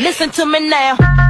Listen to me now.